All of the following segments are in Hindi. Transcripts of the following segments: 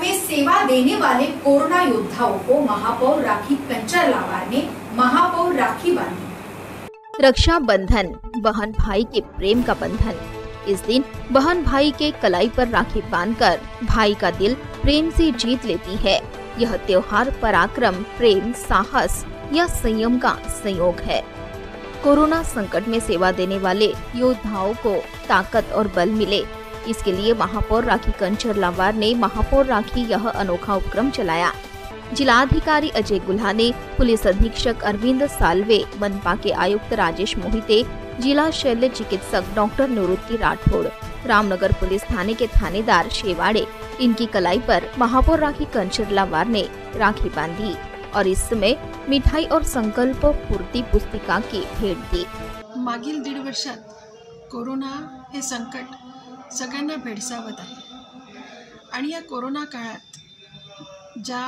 में सेवा देने वाले कोरोना योद्धाओं को महापौर राखी कंचर्लावार ने महापौर राखी बांधी। रक्षा बंधन बहन भाई के प्रेम का बंधन। इस दिन बहन भाई के कलाई पर राखी बांधकर भाई का दिल प्रेम से जीत लेती है। यह त्योहार पराक्रम, प्रेम, साहस या संयम का संयोग है। कोरोना संकट में सेवा देने वाले योद्धाओं को ताकत और बल मिले, इसके लिए महापौर राखी कंचर्लावार ने महापौर राखी यह अनोखा उपक्रम चलाया। जिलाधिकारी अजय गुल्हाने, पुलिस अधीक्षक अरविंद सालवे, मनपा के आयुक्त राजेश मोहिते, जिला शल्य चिकित्सक डॉक्टर नुरुति राठौड़, रामनगर पुलिस थाने के थानेदार शेवाड़े, इनकी कलाई पर महापौर राखी कंचर्लावार ने राखी बांधी और इस समय मिठाई और संकल्प पूर्ती पुस्तिका की भेट दी। मागील दीड वर्षात कोरोना हे संकट सगळ्यांना भेडसावत आहे आणि या कोरोना काळात ज्या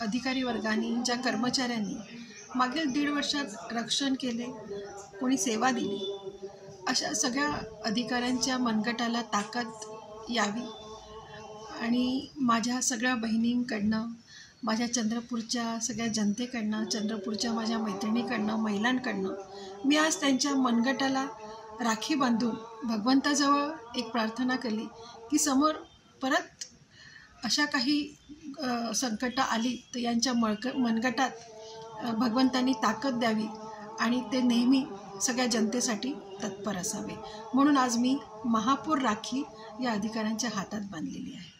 अधिकारी वर्गाने, ज्या कर्मचाऱ्यांनी मागील दीड वर्षात रक्षण केले, कोणी सेवा दिली, अशा सगळ्या अधिकाऱ्यांच्या मनगटाला ताकद यावी आणि माझ्या सगळ्या बहिणींकडनं, माझ्या चंद्रपूरच्या सगळ्या जनतेकडनं, चंद्रपूरच्या माझ्या मैत्रिणीकडनं, महिलांकडनं मी आज त्यांच्या मनगटाला राखी बांधून भगवंताजवळ एक प्रार्थना केली की समोर परत अशा काही संकट आली तर यांच्या मनगटात भगवंतांनी ताकद द्यावी आणि ते नेहमी सगळ्या जनतेसाठी तत्पर असावे। म्हणून आज मी महापौर राखी या अधिकाऱ्यांच्या हातात बांधलेली आहे।